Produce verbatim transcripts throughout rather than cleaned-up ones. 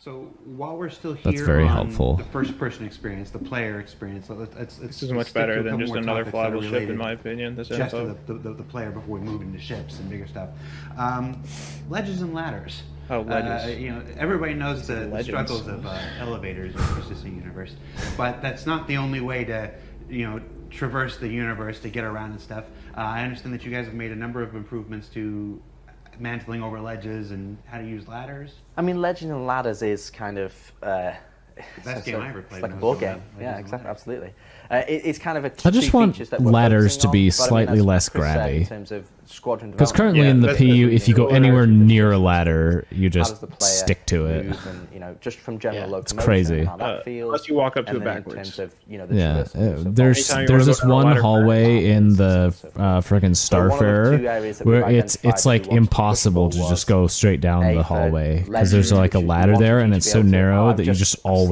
So while we're still here, that's very on helpful. The first-person experience, the player experience. Let's, let's, this is much better than just another flyable ship, in my opinion. This just the, the, the player before we move into ships and bigger stuff. Um, Legends and Ladders. Oh, Legends. Uh, you know, everybody knows the, the struggles of uh, elevators in the persistent universe, but that's not the only way to, you know, traverse the universe to get around and stuff. Uh, I understand that you guys have made a number of improvements to mantling over ledges and how to use ladders. I mean, Legend and Ladders is kind of uh, the best game I ever played. It's like a board game. Yeah, exactly, absolutely. Uh, it, it's kind of a. I just want that ladders to be on, slightly I mean, less grabby. In terms of squadron, because currently yeah, in the P U, if you go anywhere near a ladder, you just stick to it. And, you know, just from general yeah, it's crazy. Uh, feels, unless you walk up to it backwards. Of, you know, the yeah, uh, there's there's this one hallway in the uh, frickin' Starfarer where it's it's like impossible to just go straight down the hallway because there's like a ladder there and it's so narrow that you just always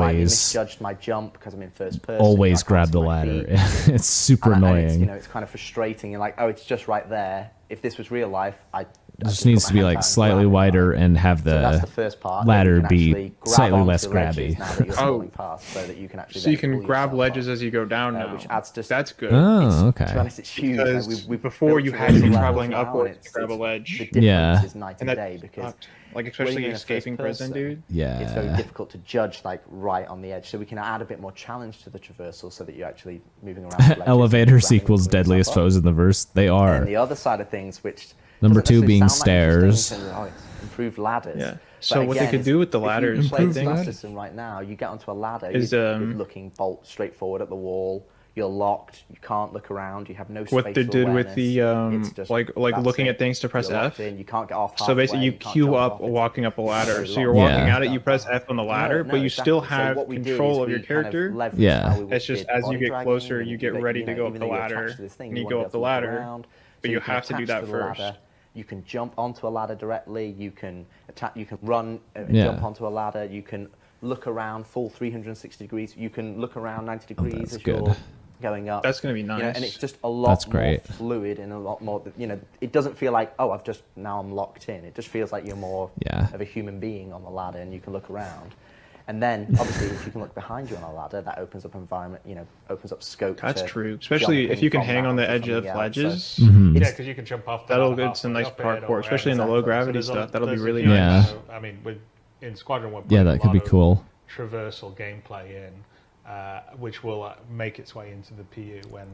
always grab the ladder. It's super and, annoying. And it's, you know, it's kind of frustrating. You're like, oh, it's just right there. If this was real life, I it just needs to be like slightly and wider and have the, so that's the first part. Ladder be slightly less grabby. Oh, past so that you can actually so you can grab ledges off. As you go down uh, now, which adds to that's good. Oh, okay. It's, to be honest, it's huge. Because we, we before you had to be traveling upwards to grab a ledge. Yeah, is night and day because. Like, especially escaping prison, dude. Yeah. It's very difficult to judge, like, right on the edge. So we can add a bit more challenge to the traversal so that you're actually moving around. Elevators equals deadliest foes in the verse. They are. And the other side of things, which... Number two being stairs. Like oh, it's improved ladders. Yeah. So again, what they could do with the ladders... If you play the star system right now, you get onto a ladder, is, you're um, looking bolt straight forward at the wall. You're locked. You can't look around. You have no spatial awareness. What they did with the um, like like looking at things to press F. You can't get off. So basically, you queue up walking up a ladder. So you're walking at it. You press F on the ladder, but you still have control of your character. Yeah. It's just as you get closer, you get ready to go up the ladder, and you go up the ladder, but you have to do that first. You can jump onto a ladder directly. You can attack. You can run and jump onto a ladder. You can look around full three hundred sixty degrees. You can look around ninety degrees as you're going up. That's going to be nice. You know, and it's just a lot That's great. more fluid and a lot more, you know, it doesn't feel like, oh, I've just, now I'm locked in. It just feels like you're more yeah. of a human being on the ladder and you can look around. And then, obviously, if you can look behind you on a ladder, that opens up environment, you know, opens up scope. That's true. Especially if you can hang on the edge of ledges. So mm-hmm. Yeah, because you can jump off the That'll get some nice parkour, especially in the low gravity so stuff. That'll be really yeah. nice. So, I mean, with, in Squadron One, yeah, that could be cool. Traversal gameplay in. Uh, which will uh, make its way into the P U when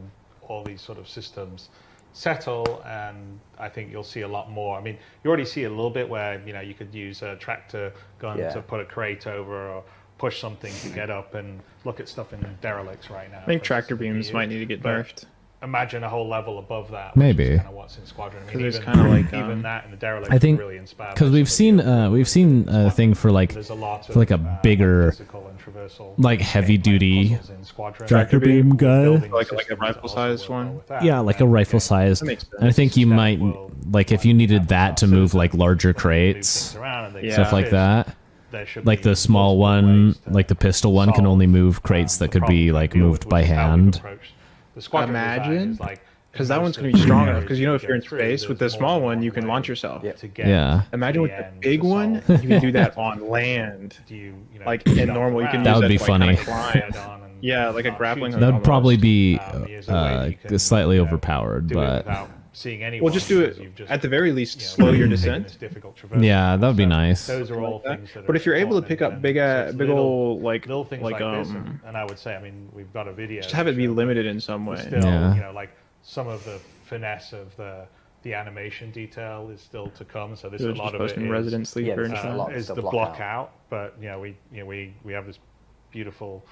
all these sort of systems settle, and I think you'll see a lot more. I mean, you already see a little bit where, you know, you could use a tractor gun yeah. to put a crate over or push something to get up and look at stuff in derelicts right now. I think tractor beams might need to get nerfed. Imagine a whole level above that. Maybe. Kind of what's in Squadron. I mean, even, kind of like, um, even that and the derelict I think, really inspired. Because we've seen uh, we've seen a thing for like a lot of, for like a uh, bigger and like heavy duty tractor beam guy, like, like a rifle sized one. Yeah, like a rifle sized. And I think you might like if you needed that to move like larger crates, yeah. stuff like that. Like the small one, like the pistol one, can only move crates that could be like moved by hand. The Imagine, because that one's going to be strong enough. Because you know, if you're in space with the small one, you can launch yourself. Yeah. yeah. Imagine with the big one, you can do that on land. Like in normal, you can. That would be funny. Yeah, like a grappling. That would probably be uh, slightly overpowered, but. Seeing anyone, well, just do it just, at the very least. You know, slow your descent. Yeah, that would be nice. Those are all like things that. That but if you're able to pick up big, uh, big little, old like, little things like, like um, this, and, and I would say, I mean, we've got a video. Just have it be limited in some way. Still, yeah. You know, like some of the finesse of the the animation detail is still to come. So there's a lot of it. Resident Sleeper yeah, uh, is the block out. out, but you know, we you know we we have this beautiful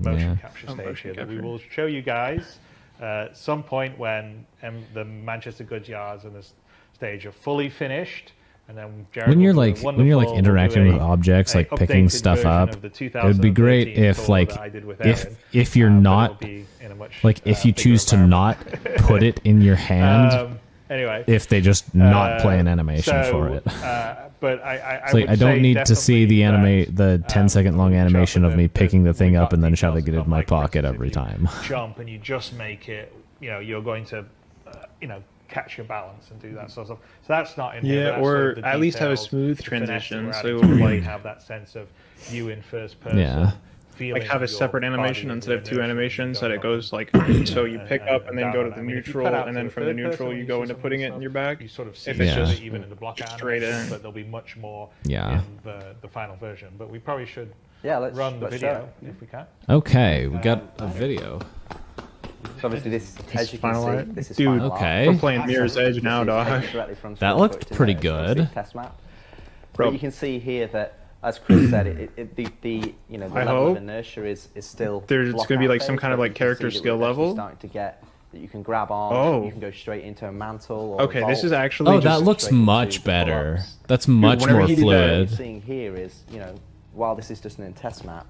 motion yeah. capture oh, stage motion here capture. that we will show you guys. Uh, at some point when um, the Manchester Goods yards and the stage are fully finished, and then Jared when you're like when you're like interacting with objects, like picking stuff up, it would be great if like if if you're not like if you choose to not put it in your hand. Um, anyway, if they just not uh, play an animation so, for it. Uh, but I, I, I, so like, I don't need to see the anime, the um, ten second long animation of me picking the thing up and then shoving it in my pocket every time. Jump and you just make it, you know, you're going to, uh, you know, catch your balance and do that sort of stuff. So that's not in here. Yeah, or at least have a smooth transition, so it would like have that sense of you in first person. Yeah. Like have a separate animation instead of two animations that it goes like so you pick up and then go to the neutral and then from the neutral you go into putting it in your bag. You sort of see if it's just even in the block straight in, but there'll be much more in the the final version. But we probably should run the video if we can. Okay, we got a video. So obviously this, as you can see, this is final art. Okay. We're playing Mirror's Edge now, dog. That looked pretty good. Test map. But you can see here that, as Chris said, it, it, the, the you know the I level hope. of inertia is is still. There's going to be like phase, some kind of like character skill level. Starting to get that you can grab on. Oh. You can go straight into a mantle. Or okay, a this is actually. Oh, just that looks much better. That's much Dude, more fluid. What you're seeing here is, you know, while this is just an in test map,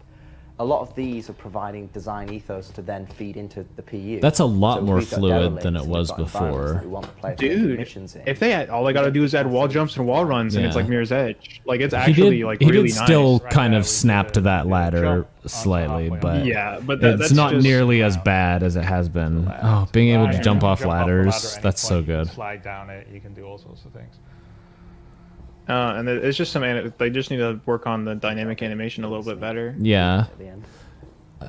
a lot of these are providing design ethos to then feed into the P U. That's a lot so more fluid than it was before. Dude, if they had, all they gotta do is add wall jumps and wall runs, yeah. and it's like Mirror's Edge. Like it's actually did, like really nice. He did still nice. kind right of snap to that ladder slightly, but yeah, but that, it's that's not just, nearly as bad as it has been. Oh, being able to jump off ladders, that's so good. Slide down it, you can do all sorts of things. Uh, and it's just some. They just need to work on the dynamic animation a little bit better. Yeah.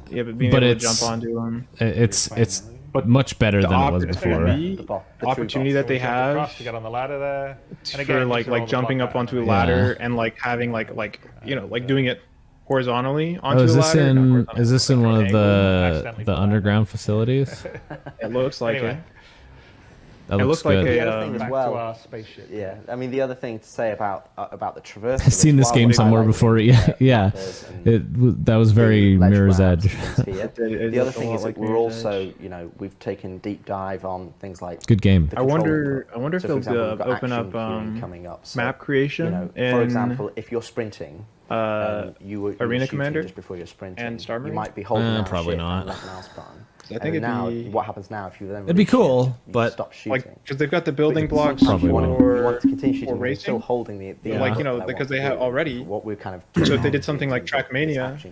Yeah, but being but able to jump onto them. It's it's but much better than it was before. The opportunity that they have for like like jumping up onto a ladder and like having like like you know like doing it horizontally onto oh, is the this ladder. In, is this in one of the the underground facilities? It looks like anyway. it. That it looks, looks like a um, back well, to our spaceship. Yeah, I mean the other thing to say about uh, about the traverse. I've seen this game somewhere before. Yeah, yeah, it that was very Mirror's Edge. The other thing is that we're also, you know, we've taken deep dive on things like good game. I wonder, I wonder if they'll open up map creation. For example, if you're sprinting, you Arena Commander just before you're sprinting, and Star Marine, you might be holding. Probably not. I think now, be, what happens now if you then? Really it'd be cool, shoot, but stop shooting. Like because they've got the building blocks for or racing, still holding the, the yeah. like you know because they have already. What we're kind of so if they did something like Trackmania,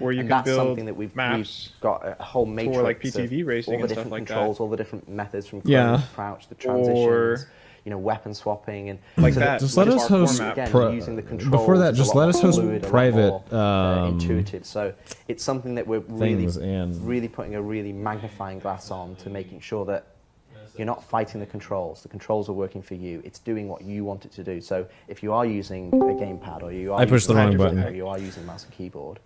where you can build something that we've, maps we've got a whole matrix for like P T V racing all the and different stuff controls, like that. all the different methods from crouch yeah. crouch, the transitions. Or, you know, weapon swapping and like so that. Just let us host again, using the before that. Just let us host private. More, um, uh, intuitive. So it's something that we're really, and... really putting a really magnifying glass on to making sure that you're not fighting the controls. The controls are working for you. It's doing what you want it to do. So if you are using a gamepad or you are I using pushed the wrong button. Or you are using mouse and keyboard.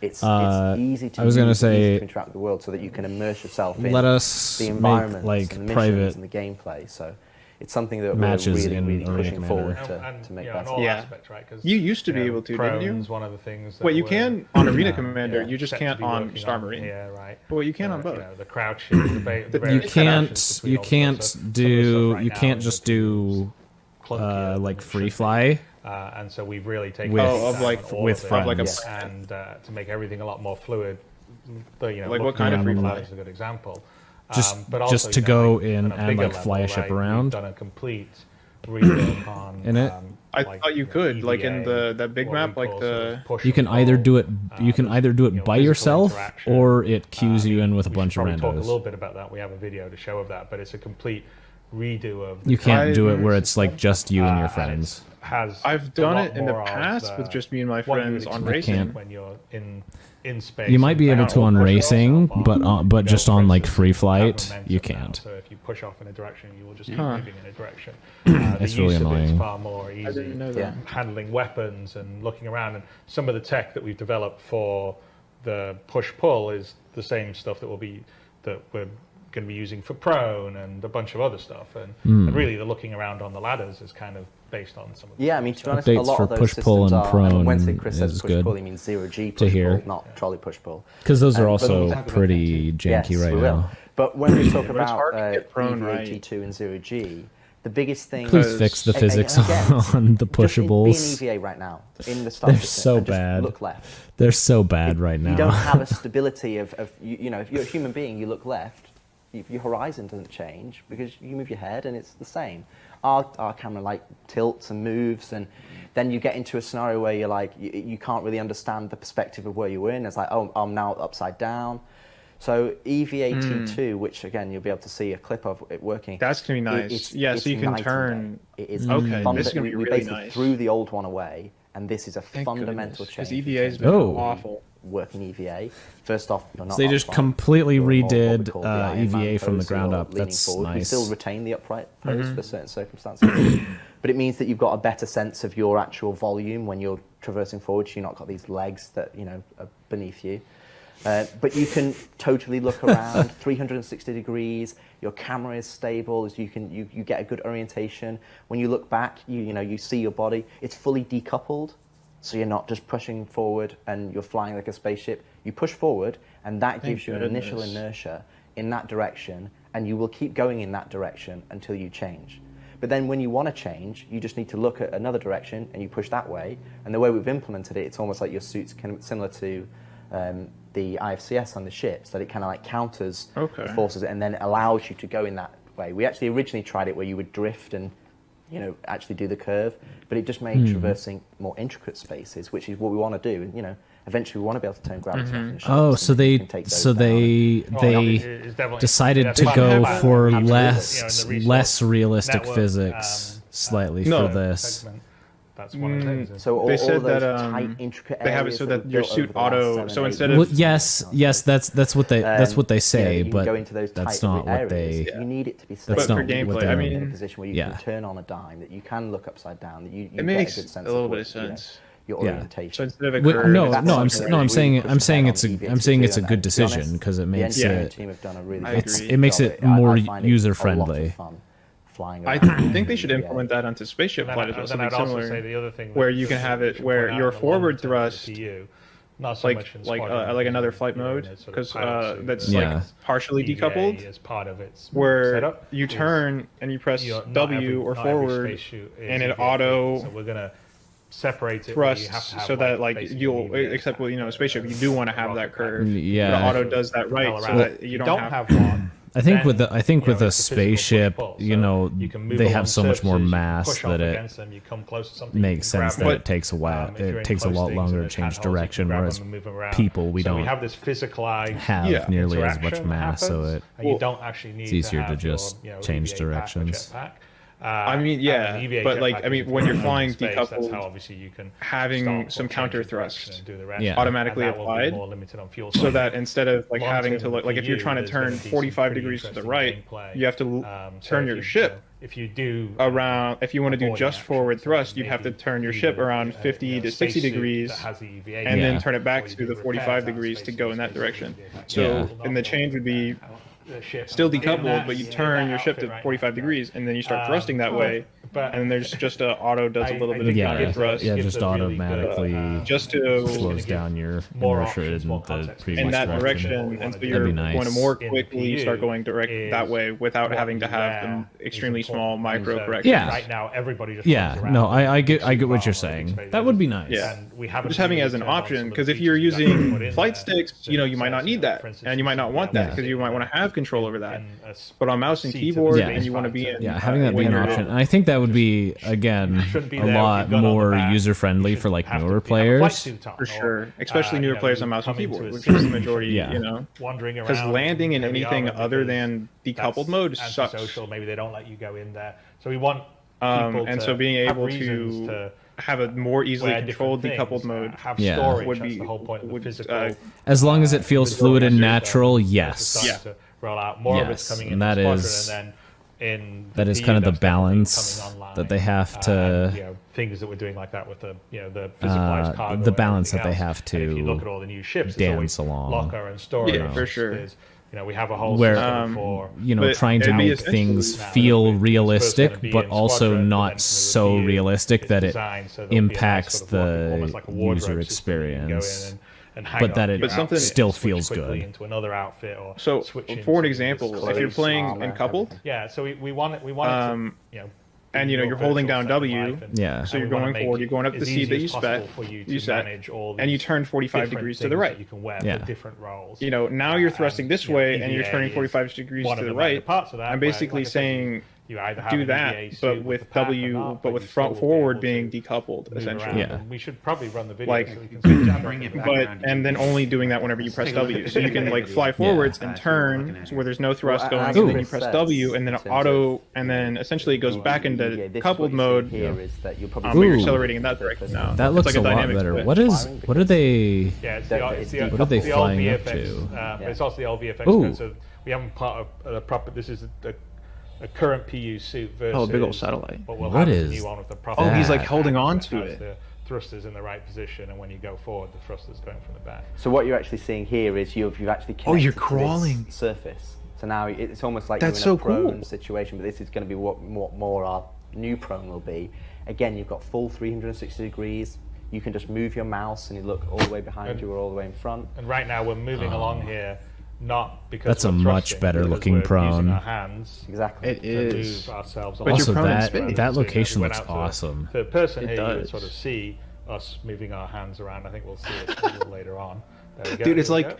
It's, uh, it's easy to I was going to say interact with the world so that you can immerse yourself in let us the environment, like and the private and the gameplay. So. It's something that matches we're really, really pushing forward to, and, to make yeah, that. Yeah, aspect, right? You used to you know, be able to, didn't you? One of the things that well, you were, can on Arena yeah, Commander. Yeah, you just can't on Star Marine. On, yeah, right. Well, you can uh, on both. You know, the crouching, the, the you can't. You can't so, do. Right you can't just do uh, like free fly. Uh, and so we've really taken with, oh, of like with friends and to make everything a lot more fluid. You know, like what kind of free fly is a good example. Just, um, but also, just to you know, go like, in and like fly level, a ship right? around. Done a complete on, in it, um, I like, thought you, you know, could E V A, like in the that big map, like the. You can either do it. You can either do it you know, by yourself, or it cues um, you in with a bunch of randos. Talk a little bit about that. We have a video to show of that, but it's a complete redo of. The you can't do it where it's like just you and your friends. Uh, has I've done it in the past the, with just me and my friends on racing when you're in. In space you might be able to on racing, but uh, but just on like free flight, you can't. So if you push off in a direction, you will just keep moving in a direction. Uh, it's really annoying. It's far more easy I didn't know that. handling weapons and looking around. And some of the tech that we've developed for the push pull is the same stuff that will be that we're going to be using for prone and a bunch of other stuff. And, mm. and really, the looking around on the ladders is kind of. Based on some of yeah, I mean, to be honest, a lot of those push, systems are, prone I mean, Wednesday Chris says push pull, he means zero G push pull, not yeah. trolley push pull. Because those are um, also pretty janky yes, right we now. Will. But when we talk about uh, prone, right. E V A G two and zero G, the biggest thing Please is, fix the and, physics and again, on the pushables. Being E V A right now, in the They're so bad. Look left. They're so bad right now. You don't have a stability of, of you, you know, if you're a human being, you look left, your horizon doesn't change because you move your head and it's the same. Our, our camera like tilts and moves, and then you get into a scenario where you're like you, you can't really understand the perspective of where you were in. It's like, oh, I'm now upside down. So E V A T two, mm. which again you'll be able to see a clip of it working. That's gonna be nice. It, it's, yeah, it's so you can turn. It is okay. Funda- this is gonna be we, really we basically nice. Threw the old one away, and this is a Thank fundamental goodness, change. Because E V A has been oh. awful. Working E V A. First off, not so they just fun. completely we're redid more, uh, E V A from the ground up. That's forward. nice. We still retain the upright pose mm-hmm. for certain circumstances, but it means that you've got a better sense of your actual volume when you're traversing forward. You've not got these legs that you know are beneath you. Uh, but you can totally look around three hundred sixty degrees. Your camera is stable. You can you, you get a good orientation. When you look back, you you know you see your body. It's fully decoupled. So you're not just pushing forward and you're flying like a spaceship. You push forward and that gives Thank you an goodness. initial inertia in that direction, and you will keep going in that direction until you change. But then when you want to change, you just need to look at another direction and you push that way. And the way we've implemented it, it's almost like your suit's can, similar to um, the I F C S on the ships, that it kind of like counters okay. the forces and then allows you to go in that way. We actually originally tried it where you would drift and you know, actually do the curve, but it just made mm. traversing more intricate spaces, which is what we want to do. And you know, eventually we want to be able to turn gravity. Mm-hmm. Oh, so they, so they, down. they well, decided to go for absolutely. less, you know, less realistic network, physics, um, slightly no, for this. Segment. That's one of the things. Mm. So all, they said all those that um, tight, intricate areas they have it so that, that your suit auto. So instead of well, yes, yes, that's that's what they that's um, what they say, you know, you but go into those that's not what they. You need it to be stable. That's but not for gameplay, I mean, in a position where you yeah. can turn on a dime, that you can look upside down, that you, you it get makes a good sense a little of what, bit of sense. You know, your yeah. orientation. So instead of a curve, no, no, no, I'm no, I'm saying I'm saying it's a I'm saying it's a good decision because it makes it it makes it more user friendly. I think they should implement that onto spaceship flight as well, something similar, where you can have it where your forward thrust, like like uh, like another flight mode, because uh, that's like partially decoupled, where you turn and you press W or forward, and it auto separates thrust, so that like you'll, except with you know spaceship, you do want to have that curve. Yeah, it auto does that right, so that you don't have one. I think then, with the I think you know, with a spaceship, push, pull, so you know, you they have so much more mass that it them, you come close to something, makes sense that it, it takes a while. Um, it takes a lot longer to change direction, whereas people we so don't we have, this have yeah, nearly as much mass, happens, so it and you don't actually need it's easier to, to just your, you know, change E V A directions. Pack, Uh, I mean, yeah, but like, I mean, when you're flying decoupled, having some counter thrust automatically applied, so that instead of like having to look, like if you're trying to turn forty-five degrees to the right, you have to turn your ship if you do around. If you want to do just forward thrust, you'd have to turn your ship around fifty to sixty degrees, and then turn it back to the forty-five degrees to go in that direction. So, and the change would be. Still decoupled, but you turn your ship to forty-five degrees, and then you start thrusting that way, and there's just a auto does a little bit of counter thrust. Yeah, just automatically just to slows down your inertia in that direction, and so you're going to more quickly start going direct that way without having to have the extremely small micro corrections. Yeah, right now everybody just yeah. No, I I get I get what you're saying. That would be nice. Yeah, just having it as an option, because if you're using flight sticks, you know you might not need that, and you might not want that because you might want to have control over that, but on mouse and keyboard, yeah. and you want to be in yeah having that be an option. I think that would be again be a lot more user friendly for like newer players, for sure, especially uh, newer you know, players on mouse and keyboard, which is the majority. Yeah. You know, wandering around because landing in anything other than decoupled mode sucks. Maybe they don't let you go in there, so we want um and so being able to, to have a more easily controlled decoupled mode have yeah. storage would be the whole point of the physical, uh, as long as it feels fluid and natural. Yes, yeah. Roll out more yes, of it's coming in, and that is and then in that is kind of the balance online, that they have to uh, and, you know, things that we're doing like that with the you know the physicalized cargo, uh, the balance that else. They have to. And if you look at all the new ships, dance along locker and storage, yeah, for sure. There's, you know, we have a whole where um, for, you know trying to make things feel realistic, but also not so realistic that it so impacts sort of the like user experience. So And hang but that it but something still feels good. Into another outfit or so, for an example, if you're playing in coupled, yeah. So we we want it. We want it to, um, you know, and you know you're holding down W. And, yeah. So you're going forward. You're going up the seat that you set. You, you set, and you turn forty-five degrees to the right. You can wear yeah. different roles. You know, now you're thrusting this way, and you're turning forty-five degrees to the right. I'm basically saying you either have do that, but with W, up, but with front forward being decoupled, essentially. Yeah. We should probably run the video like, so we can bring it back but, and then only doing that whenever you press W, so you can like fly forwards yeah, and turn where there's no thrust well, going. So then you press W and then auto, and then essentially it goes back into yeah, coupled mode. Here is that you're probably um, you're accelerating in that direction now. That looks like a, a lot better. Split. What is? What are they? Yeah, it's the, it's the, what are they the flying L V F X, up to? Uh, yeah. It's also the L V F X. Code, so we haven't part of a proper. This is a, a current P U suit versus. Oh, a big old satellite. What, we'll what is? New one with the proper oh, he's like holding on to it. The thrusters in the right position, and when you go forward, the thrusters going from the back. So what you're actually seeing here is you've you've actually connected oh, you're crawling to this surface. So now it's almost like that's you're in a so prone cool. situation, but this is going to be what, what more our new prone will be. Again, you've got full three hundred sixty degrees. You can just move your mouse and you look all the way behind and, you or all the way in front. And right now we're moving oh. along here, not because that's a much better looking prone. Using our hands exactly. It is. Ourselves but also, that that location looks awesome. The person it here does. You would sort of see us moving our hands around. I think we'll see it a little later on. Go, dude, it's like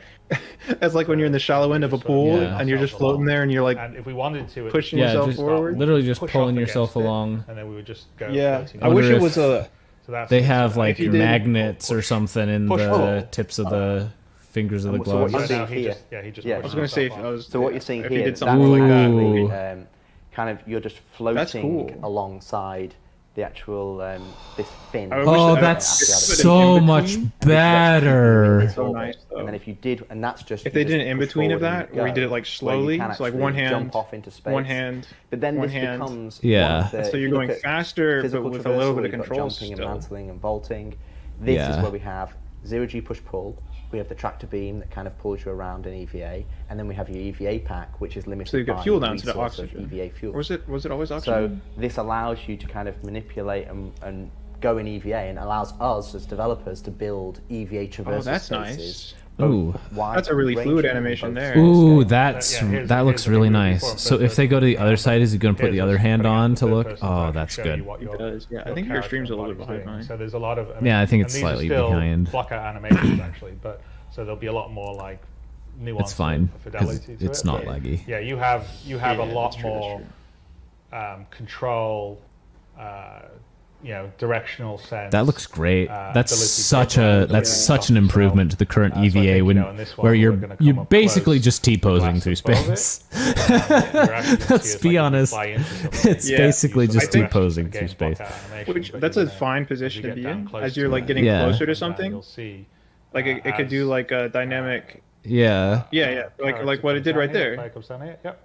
it's like when you're in the shallow end of a pool yeah. and you're just floating along. There and you're like and if we wanted to, pushing yeah, yourself forward. Literally just pulling yourself along. It, and then we would just go. Yeah, I wish it was a... So that's they have like magnets or something in push the forward. Tips of the fingers of the gloves. So what you're seeing here... Yeah, he just yeah. I was going to say... If I was, so what you're seeing here, that's like that, um, kind of you're just floating cool. alongside... the actual um, this fin. Oh, that that's so much better. It's so nice, though. And then if you did, and that's just if they did an in between of that, where we did it like slowly, so like one hand, jump off into space, one hand, but then one this hand. Becomes yeah. The, so you're going faster, but with a little bit of control still. Jumping and mantling and vaulting. This yeah. is where we have zero G push pull. We have the tractor beam that kind of pulls you around an E V A, and then we have your E V A pack, which is limited. So you get fuel down to the oxygen. E V A fuel. Or was it was it always oxygen? So this allows you to kind of manipulate and, and go in E V A, and allows us as developers to build E V A traverses. Oh, that's nice. Ooh, that's a really fluid animation there. Ooh, that's yeah, that looks really nice. So if they go to the other side, is he going to put the other hand on to look? Oh, that's good. Yeah, I think your stream's a little bit behind mine. So there's a lot of. I mean, yeah, I think it's slightly behind. Block out animations actually, but so there'll be a lot more like nuance. It's fine. Fidelity to it's not it. Laggy. Yeah, you have you have yeah, a lot true, more um, control. Uh, you know, directional sense. That looks great. Uh, that's such a that's such an improvement to the current uh, E V A, so think, when you know, where you're you basically close, just T-posing through space. Let's be honest, it's basically just T-posing through space. Which that's a fine position to be in as you're like getting closer to something. You'll see, like it could do like a dynamic. Yeah. Yeah, yeah. Like like what it did right there.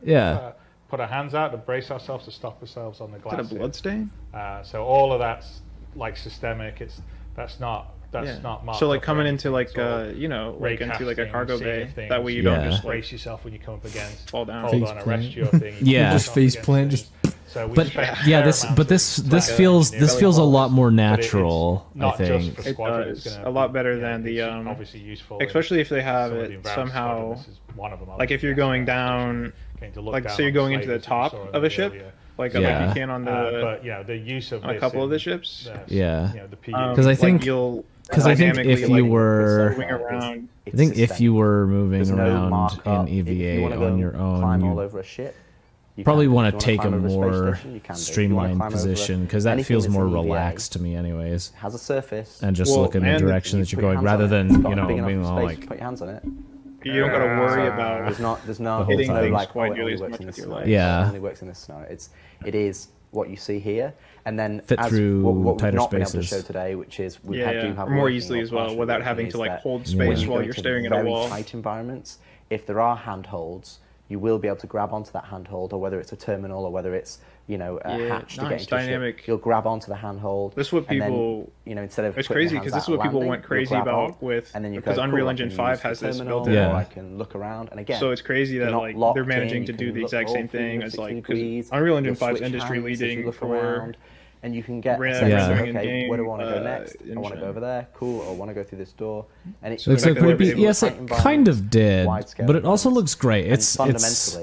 Yeah. Put our hands out to brace ourselves to stop ourselves on the glass. Is that a blood stain? Uh, so all of that's like systemic. It's that's not that's yeah. not marked. So like coming into like uh, you know like into like a cargo bay. Things. That way you yeah. don't just brace yourself when you come up against fall down, hold on, arrest your thing. Yeah, just face plant. Just. So we but yeah, this but this this like feels this feels a lot more natural. I think it does a lot better yeah, than the um, obviously useful, especially if they have it somehow. One of them, like if you're going down. To look like down so you're going into the top of a ship area. Like yeah. you can on the uh, but yeah the use of a couple of the ships uh, yeah because you know, um, I think you'll because I think if you were around, I think if you were moving There's around no in E V A you on your own climb all over a ship you probably can. Want to take a more a streamlined position because that feels more relaxed to me anyways has a surface and just well, look in the direction that you're going rather than you know being all like put your hands on it. You don't gotta worry about there's not there's no hitting no, things like, quite oh, nearly as much with your legs. Yeah, it only works in this scenario. It's it is what you see here, and then fit as, through what, what tighter we've not spaces. Been able to show today, which is we yeah, yeah. do have more easily as well without having to like hold space while you're staring at a wall. Tight environments. If there are handholds, you will be able to grab onto that handhold, or whether it's a terminal or whether it's you know a yeah, hatch nice, to get into dynamic. Ship, you'll grab onto the handhold. This is what people then, you know instead of it's crazy because this is what landing, people went crazy about on, with and then because go, Unreal cool, Engine five has this built in. Yeah. I can look around and again. So it's crazy that like locked, they're managing to do the exact same thing as like because Unreal Engine five is industry leading for around, and you can get yeah. Yeah. Okay, game, where do I want to go uh, next? Engine. I want to go over there. Cool. I want to go through this door. And it looks like it would be yes, it kind of did, but it also looks great. It's it's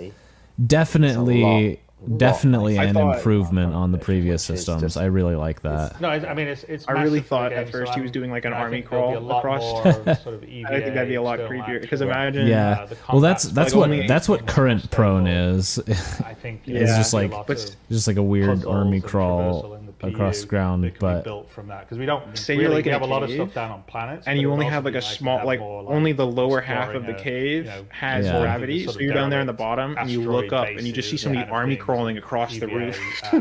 definitely. definitely an thought, improvement on the previous systems. Just, I really like that. No, I mean it's. it's I really thought at first so he was doing like an army crawl across. Sort of E V A, I think that'd be a lot creepier because imagine. Yeah. Uh, well, that's that's like what that's what current prone is. I think yeah. It's just like but, just like a weird army crawl across ground, but built from that because we don't say really have a lot of stuff down on planets, and you only have like a small like only the lower half of the cave has gravity, so you're down there in the bottom and you look up and you just see somebody army crawling across E V A, the roof. Uh, I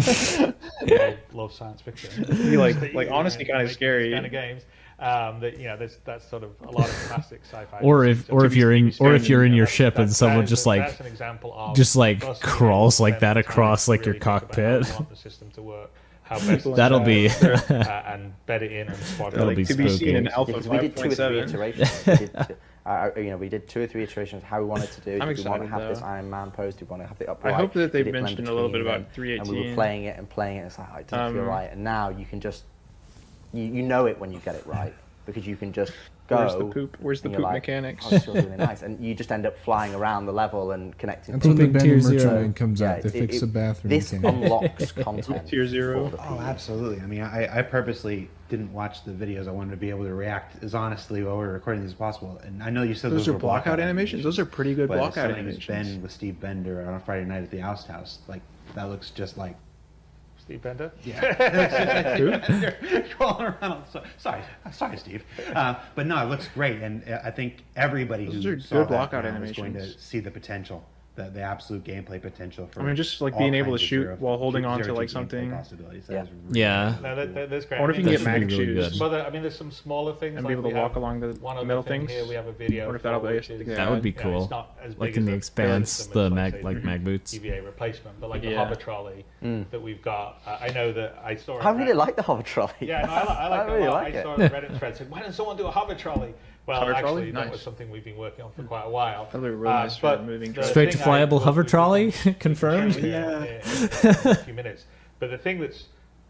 think. yeah, I love science fiction. Be like, like E V A honestly, kind of scary. Kind of games. Um, that you know, there's that's sort of a lot of classic sci-fi. or if, so or, if you're in, or if you're in your that's, ship that's, and someone just like, just like crawls like that across like really your cockpit. The system to work. That'll be uh, and bed it in and squad that'll like, be to be seen in alpha we did two or three iterations we did two, uh, you know we did two or three iterations how we wanted to do I'm do we want to have though. This Iron Man pose, do we want to have the upright, I hope that they mentioned a little bit about three eighteen and we were playing it and playing it and it's like oh, it doesn't um, feel right, and now you can just you, you know it when you get it right because you can just go where's the poop where's the poop like, mechanics oh, it's really nice, and you just end up flying around the level and connecting that's to when the Ben Merchantman comes yeah, out they fix the bathroom this thing. Unlocks content tier zero oh absolutely. I mean I, I purposely didn't watch the videos. I wanted to be able to react as honestly while we were recording as possible, and I know you said those, those are block out animations. animations those are pretty good block out animations. Ben with Steve Bender on a Friday night at the Oust House, like that looks just like Steve Bender? Yeah. Steve crawling around. So, sorry, sorry, Steve. Uh, but no, it looks great, and I think everybody those who saw that animation is going to see the potential, the, the absolute gameplay potential. For I mean, just like being able to shoot zero, while holding on to like something. Possibilities. That yeah. Is really yeah. Cool. No, that, that, that's great. I wonder if you can get magic really shoes. But I mean, there's some smaller things. And like be able to walk along the middle things. Here we have a video. What if that'll be? That would be cool. Like in the Expanse, the mag like mag boots. E V A replacement, but like the hover trolley that we've got. Uh, I know that I saw. I really like the hover trolley. Yeah, no, I, I like I it. Really like I it. saw a Reddit thread said, "Why didn't someone do a hover trolley?" Well, hover actually, trolley? that nice. was something we've been working on for quite a while. That'd be really uh, nice but moving straight to flyable hover trolley confirmed. Yeah. In, in a few minutes. But the thing that's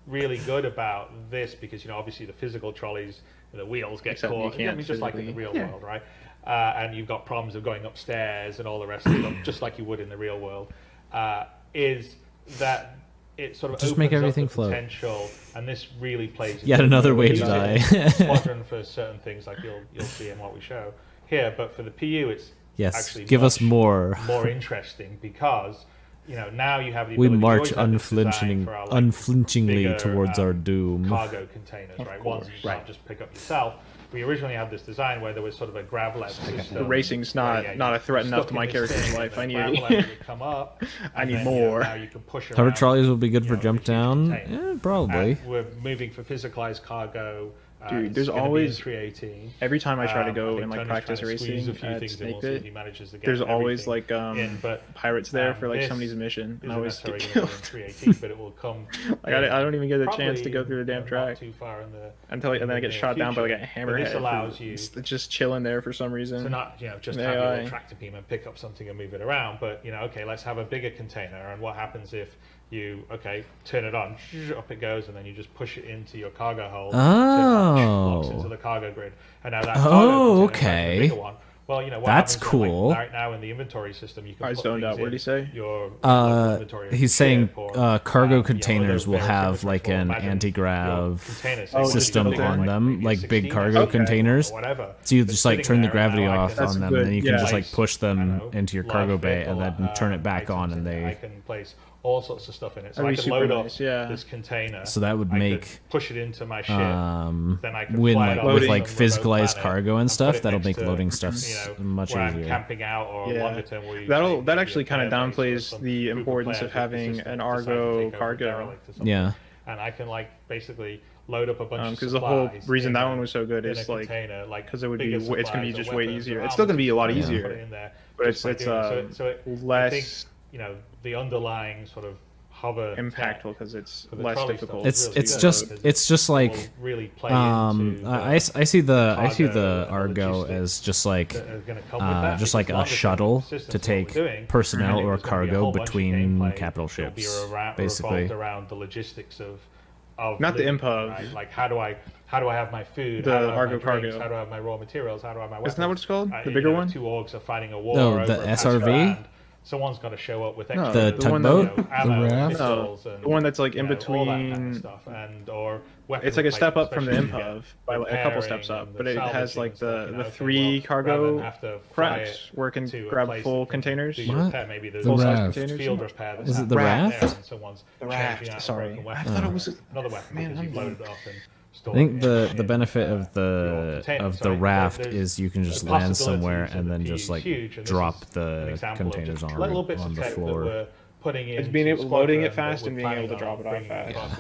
really good about this, because you know, obviously the physical trolleys, the wheels get Except caught. You can't yeah, just like in the real yeah. world, right? Uh, and you've got problems of going upstairs and all the rest of it, just like you would in the real world. Uh, is that It sort of just opens make everything up the potential, flow. And this really plays. Yet another way to die. Squadron for certain things, like you'll you'll see in what we show here, but for the P U, it's yes. Actually give us more, more interesting because you know now you have the we march unflinching, our, like, unflinchingly bigger, towards um, our doom. Cargo containers, of right? Ones you right. can't just pick up yourself. We originally had this design where there was sort of a grav lever system. The racing's not yeah, not a threat enough to my character's life. I need come up, I need then, more. You know, you can push hover trolleys will be good for know, jump down. Yeah, probably. And we're moving for physicalized cargo. Uh, Dude, there's always three eighteen. Every time I try to go um, and like practice racing, a few uh, things in it, he manages the game there's always like um, in, but, pirates there um, for like somebody's mission, and I always get killed. But it will come. Like I, I don't even get a chance to go through the damn track too far in the, until and then I get shot future. down by like a hammerhead. This allows you it's just chilling there for some reason. So not you know just have your little tractor beam and pick up something and move it around, but you know okay let's have a bigger container, and what happens if you okay turn it on, up it goes, and then you just push it into your cargo hold. Oh. Locks into the cargo grid, and now that oh, okay. Bigger one. Well, you know what that's cool. Like, right now in the inventory system, you can. I zoned out. What did he say? Your, uh, your he's saying uh, cargo uh, containers you know, will have like an anti-grav system oh, on them, like, like big cargo okay. containers. Whatever. So you but just like turn the gravity now, off on them, good, and then you yeah. can just like push them know, into your cargo bay, and then uh, turn it back on, and they. All sorts of stuff in it, so I can load nice, up yeah. this container. So that would I make push it into my ship. Um, then I could win, fly like, it with like physicalized cargo and stuff. That'll make loading to, stuff you know, much where easier. I'm camping out or yeah. longer term where that'll that actually kind of downplays the importance of having an Argo cargo. Yeah, and I can like basically load up a bunch um, of because the whole reason that one was so good is like because it would be it's gonna be just way easier. It's still gonna be a lot easier, but it's it's less. You know the underlying sort of hover impactful because it's less difficult. It's really it's just it's just like really um I I see the I see the Argo as just like uh, just like a shuttle to take personnel or cargo between capital ships, basically around the logistics of of not the improv like how do I. How do I have my food? The Argo cargo. How do I have my raw materials? How do I have my weapons? Isn't that what it's called? The bigger one? Two orgs are fighting a war. No, the S R V? someone's got to show up with extra no, the the one that, you know, ammo, the pistols, and, the one that's like in you know, between all that kind of stuff, and or it's like a step up from the improv, by like a couple steps up, but it has like the, you know, the three well, cargo racks where it can grab full containers. Repair, maybe the full raft. Containers. Field repair is it the raft? The raft. Sorry, I thought it was another weapon because you loaded it up. I think the the benefit of the of the raft is you can just land somewhere and then just like drop the containers on on the floor. It's being able loading it fast and being able to drop it off fast.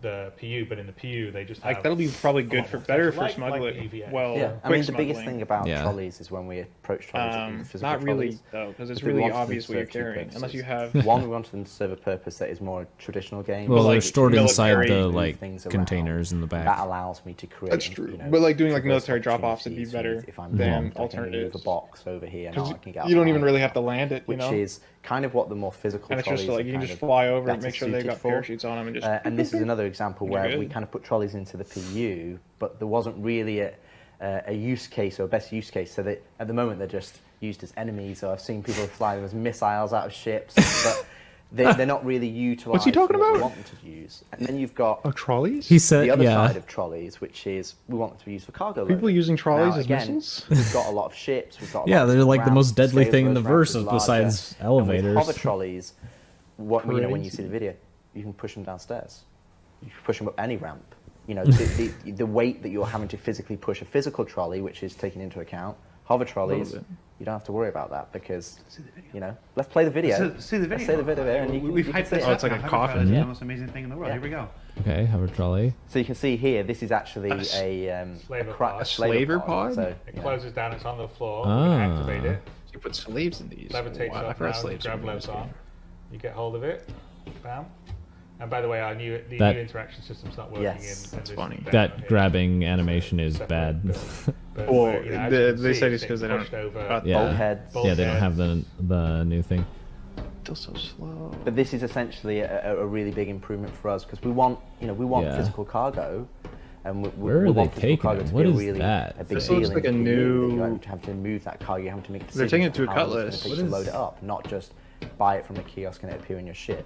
The P U, but in the P U they just have like that'll be probably good for better for like, smuggling. Like well, yeah. I mean the smuggling. biggest thing about yeah. trolleys is when we approach trolleys, um, physical not really trolleys, though, because it's really obvious what you're carrying. Unless you have one, we want them to serve a purpose that is more traditional game. Well, like stored inside the like containers around. in the back. That allows me to create. That's true. You know, but like doing like military drop-offs would be better if I'm than alternatives. A box over here, and I can get. You don't even really have to land it, you know. Which is kind of what the more physical. And it's just like you can just fly over and make sure they've got parachutes on them, and just. And this is another. example where Good. we kind of put trolleys into the P U, but there wasn't really a, uh, a use case or best use case, so that at the moment they're just used as enemies, or I've seen people fly them as missiles out of ships, but they, they're not really utilised. What's he talking about? We want them to use. And then you've got oh, trolleys? He said, the other yeah. side of trolleys, which is we want them to be used for cargo loading. People using trolleys now, as again, missiles? We've got a lot of ships. We've got a yeah, lot they're of like ramps, the most deadly thing in the verse besides elevators. Hover trolleys, what, you know, when you see the video, you can push them downstairs. You push them up any ramp. You know, the, the, the weight that you're having to physically push a physical trolley, which is taken into account. Hover trolleys, you don't have to worry about that because, you know, let's play the video. See the video. Let's see the video there, and you, we've you can see it. Oh, it's like a coffin. Yeah. It's the most amazing thing in the world. Yeah. Here we go. Okay, hover trolley. So you can see here, this is actually a, a, um, slaver, a, pod. a slaver pod. pod. So, it closes know. down. It's on the floor. Ah. You can activate it. So you put slaves in these. Levitates wow, up. Now, slaves grab those on. You get hold of it. Bam. And by the way, our new, the that, new interaction system's not working. Yes, in, that's funny. That grabbing animation is bad. But, well, you know, the, they say it's because they don't. Over, yeah, heads, yeah, they don't have the the new thing. Still so slow. But this is essentially a, a really big improvement for us because we want, you know, we want yeah. physical cargo, and we, we, Where we are want they physical cargo it? to what be is really that? a big this deal. This looks like a new. You have to, have to move that cargo. You have to make. They're taking it to a Cutlass. What is? Load it up, not just buy it from a kiosk and it appear in your ship.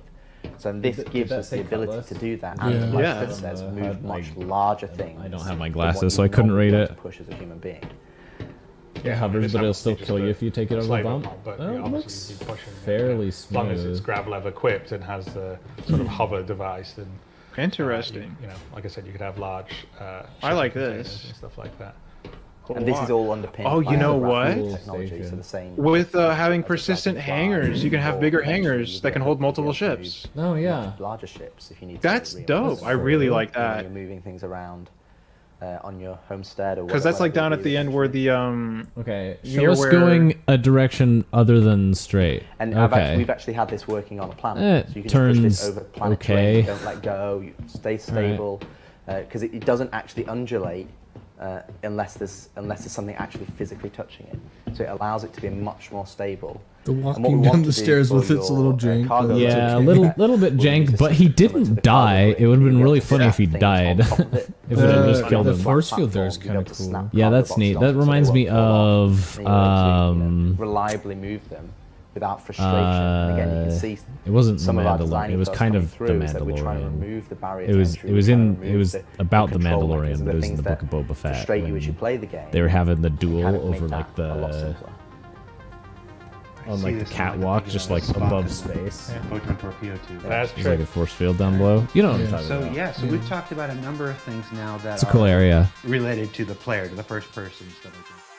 So this Th gives us the ability colors? to do that, and yeah. like yeah. Chris says, move much my, larger things. I don't have my glasses, so I couldn't read it. Push as a human being. Yeah, hovers, but it'll still kill you if you take it over the bump. But oh, it looks fairly it, smooth. As long as it's grav lev equipped and has the sort of hover device, then interesting. Uh, you, you know, like I said, you could have large. Uh, I like this and stuff like that. And this is all underpinned. Oh, you know what? So the same With uh, having persistent hangars, you can have bigger hangars that can hold multiple ships. Oh yeah, larger ships if you need. That's dope. I really like that. You're moving things around uh, on your homestead, or because that's like down at the end where the um. Okay, you're going a direction other than straight. And I've actually, we've actually had this working on a planet, so you can push this over planet terrain. Don't let go. You stay stable, because it doesn't actually undulate. Uh, unless there's unless there's something actually physically touching it, so it allows it to be much more stable. The walking down the stairs with your, it's a little jank. Uh, yeah, a little little bit jank, but he didn't die. It would have been really funny if he died. If we uh, just killed him. The force field there is kind of cool. Yeah, that's neat. That reminds me of um. reliably move them without frustration. Uh, and again, you can see it wasn't some the Mandalorian. It was kind of the Mandalorian. It was it was in it was the, about the Mandalorian, but it was in the Book of Boba Fett. Frustrate you as you play the game. They were having the duel kind of over like the on like the catwalk, like just like above space. Yeah. Photon torpedo tube. That's true. Like a force field down below. You know what I'm talking about. So yeah, so we've talked about a number of things now that are related to the player, to the first person stuff.